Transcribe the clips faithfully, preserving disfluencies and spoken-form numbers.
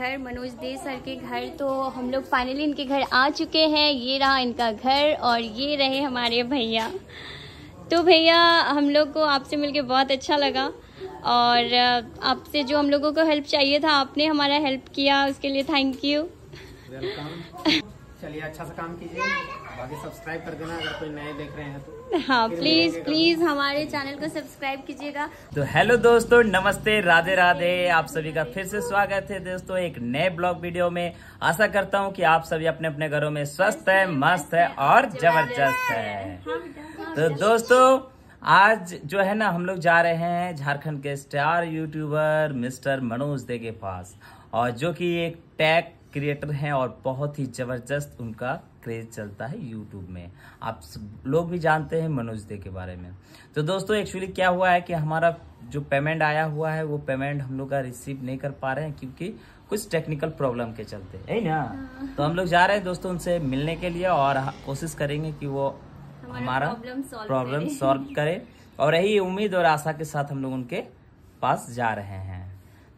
घर मनोज दे सर के घर। तो हम लोग फाइनली इनके घर आ चुके हैं। ये रहा इनका घर और ये रहे हमारे भैया। तो भैया हम लोग को आपसे मिलके बहुत अच्छा लगा और आपसे जो हम लोगों को हेल्प चाहिए था आपने हमारा हेल्प किया, उसके लिए थैंक यू। चलिए अच्छा सा काम कीजिए, बाकी सब्सक्राइब कर देना अगर कोई नए देख रहे हैं तो। हाँ प्लीज प्लीज हमारे चैनल को सब्सक्राइब कीजिएगा। तो हेलो दोस्तों, नमस्ते, राधे राधे, आप सभी का फिर से स्वागत है दोस्तों एक नए ब्लॉग वीडियो में। आशा करता हूँ कि आप सभी अपने अपने घरों में स्वस्थ है, मस्त है और जबरदस्त है। तो दोस्तों आज जो है ना हम लोग जा रहे हैं झारखण्ड के स्टार यूट्यूबर मिस्टर मनोज दे के पास, और जो की एक टैग क्रिएटर हैं और बहुत ही ज़बरदस्त उनका क्रेज चलता है यूट्यूब में। आप लोग भी जानते हैं मनोज दे के बारे में। तो दोस्तों एक्चुअली क्या हुआ है कि हमारा जो पेमेंट आया हुआ है वो पेमेंट हम लोग का रिसीव नहीं कर पा रहे हैं क्योंकि कुछ टेक्निकल प्रॉब्लम के चलते है ना। तो हम लोग जा रहे हैं दोस्तों उनसे मिलने के लिए और कोशिश करेंगे कि वो हमारा प्रॉब्लम सॉल्व करे, और यही उम्मीद और आशा के साथ हम लोग उनके पास जा रहे हैं।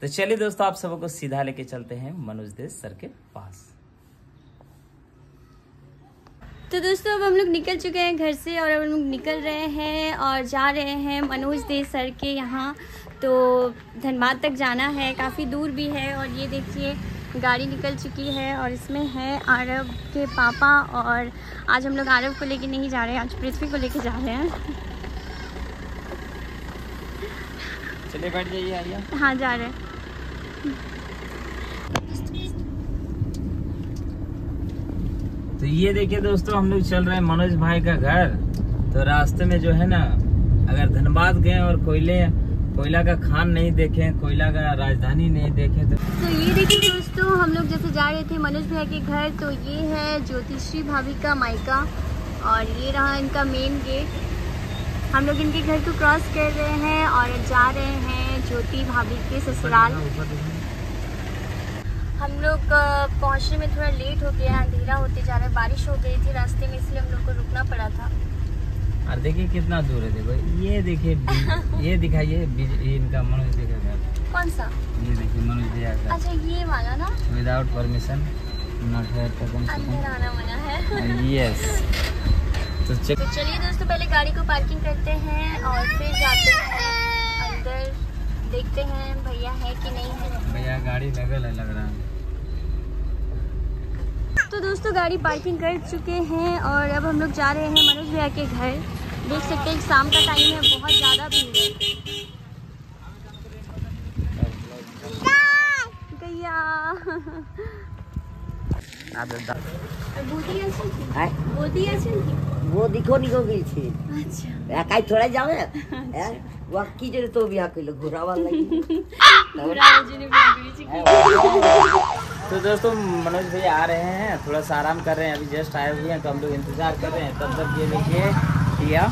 तो चलिए दोस्तों आप सबको सीधा लेके चलते हैं मनोज दे सर के पास। तो दोस्तों अब हम लोग निकल चुके हैं घर से और अब हम लोग निकल रहे हैं और जा रहे हैं मनोज दे सर के यहाँ। तो धनबाद तक जाना है, काफ़ी दूर भी है। और ये देखिए गाड़ी निकल चुकी है और इसमें है आरव के पापा। और आज हम लोग आरव को लेके नहीं जा रहे हैं, आज पृथ्वी को लेके जा रहे हैं। चलिए बैठ जाइए आइए। हाँ जा रहे हैं। तो ये देखिए दोस्तों हम लोग चल रहे हैं मनोज भाई का घर। तो रास्ते में जो है ना, अगर धनबाद गए और कोयले कोयला का खान नहीं देखे, कोयला का राजधानी नहीं देखे तो, तो ये देखिए दोस्तों हम लोग जैसे जा रहे थे मनोज भाई के घर। तो ये है ज्योतिश्री भाभी का मायका और ये रहा इनका मेन गेट। हम लोग इनके घर को क्रॉस कर रहे हैं और जा रहे हैं ज्योति भाभी के ससुराल। हम लोग पहुंचने में थोड़ा लेट हो गया, अंधेरा होते जा रहा है, बारिश हो गई थी रास्ते में इसलिए हम लोग को रुकना पड़ा था। और देखिए कितना दूर है, देखो ये देखिए ये दिखाइए इनका मनोज दे का घर। कौन सा? ये देखिए मनोज दे का। अच्छा ये वाला ना, विदाउट परमिशन नॉट अंदर आना मना है। यस। तो चलिए दोस्तों पहले गाड़ी को पार्किंग करते हैं और फिर जाते हैं अंदर, देखते हैं भैया है कि नहीं है। भैया गाड़ी लगल है लग रहा है। तो दोस्तों गाड़ी पार्किंग कर चुके हैं और अब हम लोग जा रहे हैं मनोज भैया के घर। देख सकते हैं शाम का टाइम है, बहुत ज़्यादा भीड़ है। गैया वो दिखो निको गई थी। अच्छा काई थोड़ा जावे यार वक्की जे तो बियाह कइलो घोड़ा वाला घोड़ा जी ने बियाह करी छी। तो दोस्तों मनोज भैया आ रहे हैं, थोड़ा सा आराम कर रहे हैं, अभी जस्ट आए हुए हैं। तो हम लोग इंतजार कर रहे हैं तब तक ये देखिए दिया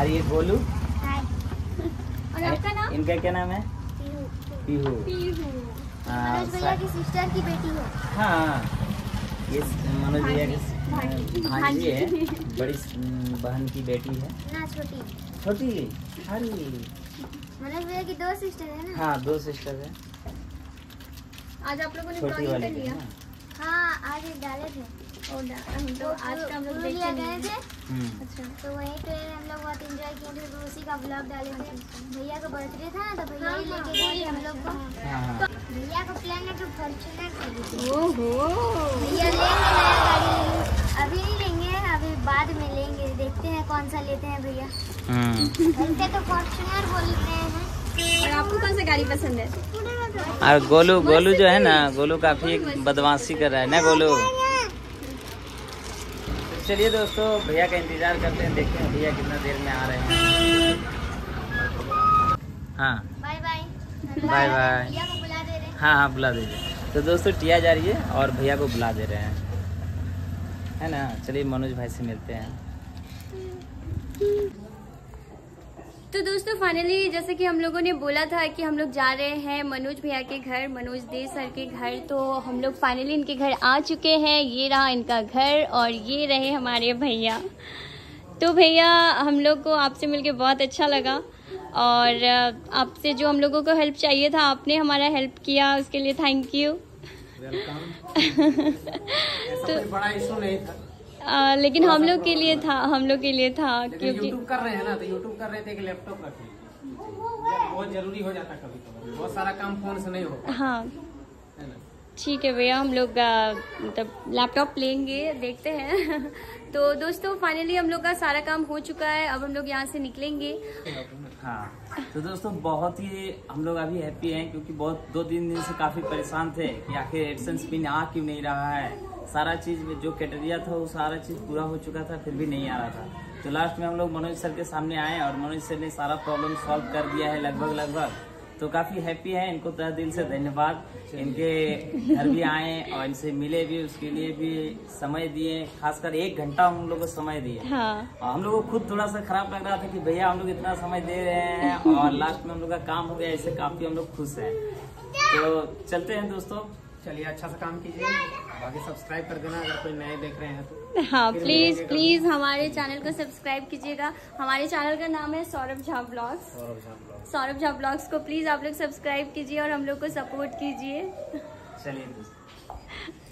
और ये गोलू। और आपका नाम? इनका क्या नाम है? पीहू। पीहू मनोज भैया की सिस्टर की बेटी है। हाँ ये मनोज भैया की भांजी है, बड़ी बहन की बेटी है ना, छोटी छोटी। अरे मनोज भैया की दो सिस्टर है ना? हाँ दो सिस्टर है। आज आप लोगों ने ब्लॉग कर लिया? हाँ आज डाले थे और हम तो आज का हम लोग देखने गए थे। अच्छा तो वहीं पे हम लोग बहुत एंजॉय किए थे, उसी का ब्लॉग डाले थे। भैया का बर्थडे था ना तो भैया ही लेके गए हम लोग को। भैया का प्लान है तो फॉर्च्यूनर खरीदे। ओहो भैया लेंगे नया गाड़ी? अभी नहीं लेंगे, अभी बाद में लेंगे, देखते हैं कौन सा लेते हैं भैया। उनके तो फॉर्च्यूनर बोल रहे हैं। और आपको कौन सा गाड़ी पसंद है? और गोलू गोलू जो है ना, गोलू काफी बदमाशी कर रहा है ना गोलू। चलिए दोस्तों भैया का इंतजार करते हैं, देखते हैं भैया कितना देर में आ रहे हैं। हाँ बाय बाय बाय बाय। हाँ हाँ बुला दे रहे। तो दोस्तों टिया जा रही है और भैया को बुला दे रहे हैं, है ना। चलिए मनोज भाई से मिलते हैं। तो दोस्तों फाइनली जैसे कि हम लोगों ने बोला था कि हम लोग जा रहे हैं मनोज भैया के घर, मनोज दे सर के घर। तो हम लोग फाइनली इनके घर आ चुके हैं। ये रहा इनका घर और ये रहे हमारे भैया। तो भैया हम लोग को आपसे मिलके बहुत अच्छा लगा और आपसे जो हम लोगों को हेल्प चाहिए था आपने हमारा हेल्प किया, उसके लिए थैंक यू। तो बड़ा इशू नहीं था आ, लेकिन हम लोग के लिए था हम लोग के लिए था क्योंकि यूट्यूब कर रहे हैं ना, तो यूट्यूब कर रहे थे कि लैपटॉप का बहुत जरूरी हो जाता कभी-कभी, बहुत सारा काम फोन से नहीं होता। हाँ ठीक है भैया, हम लोग मतलब लैपटॉप लेंगे, देखते हैं। तो दोस्तों फाइनली हम लोग का सारा काम हो चुका है, अब हम लोग यहाँ से निकलेंगे। हाँ तो दोस्तों बहुत ही हम लोग अभी हैप्पी हैं क्योंकि बहुत दो तीन दिन से काफ़ी परेशान थे कि आखिर एडसेंस पिन आ क्यों नहीं रहा है। सारा चीज़ जो क्राइटेरिया था वो सारा चीज़ पूरा हो चुका था, फिर भी नहीं आ रहा था। तो लास्ट में हम लोग मनोज सर के सामने आए और मनोज सर ने सारा प्रॉब्लम सॉल्व कर दिया है लगभग लगभग। तो काफ़ी हैप्पी हैं, इनको तहे दिल से धन्यवाद। इनके घर भी आए और इनसे मिले भी, उसके लिए भी समय दिए, खासकर एक घंटा हम लोगों को समय दिए। हाँ। और हम लोगों को खुद थोड़ा सा खराब लग रहा था कि भैया हम लोग इतना समय दे रहे हैं और लास्ट में हम लोग का काम हो गया, इससे काफ़ी हम लोग खुश हैं। तो चलते हैं दोस्तों, चलिए अच्छा सा काम कीजिए, बाकी सब्सक्राइब कर देना अगर कोई नए देख रहे हैं तो। हाँ प्लीज प्लीज हमारे चैनल को सब्सक्राइब कीजिएगा। हमारे चैनल का नाम है सौरभ झा ब्लॉग्स। सौरभ झा ब्लॉग्स को प्लीज आप लोग सब्सक्राइब कीजिए और हम लोग को सपोर्ट कीजिए। चलिए दोस्तों।